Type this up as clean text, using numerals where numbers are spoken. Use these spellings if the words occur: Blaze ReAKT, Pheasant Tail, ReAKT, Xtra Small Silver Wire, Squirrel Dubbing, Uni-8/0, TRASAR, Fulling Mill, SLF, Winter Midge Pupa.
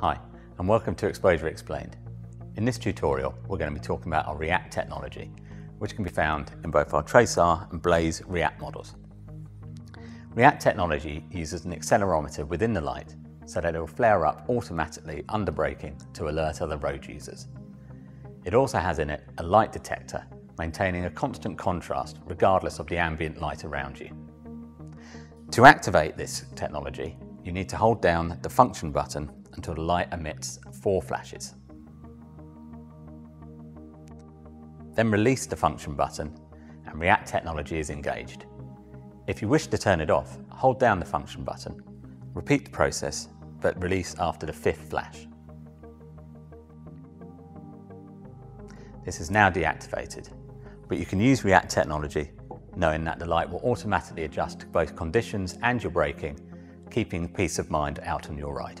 Hi, and welcome to Exposure Explained. In this tutorial, we're going to be talking about our ReAKT technology, which can be found in both our TRASAR and Blaze ReAKT models. ReAKT technology uses an accelerometer within the light so that it will flare up automatically under braking to alert other road users. It also has in it a light detector, maintaining a constant contrast regardless of the ambient light around you. To activate this technology, you need to hold down the function button until the light emits 4 flashes. Then release the function button and ReAKT technology is engaged. If you wish to turn it off, hold down the function button, repeat the process, but release after the 5th flash. This is now deactivated, but you can use ReAKT technology knowing that the light will automatically adjust to both conditions and your braking, keeping peace of mind out on your ride.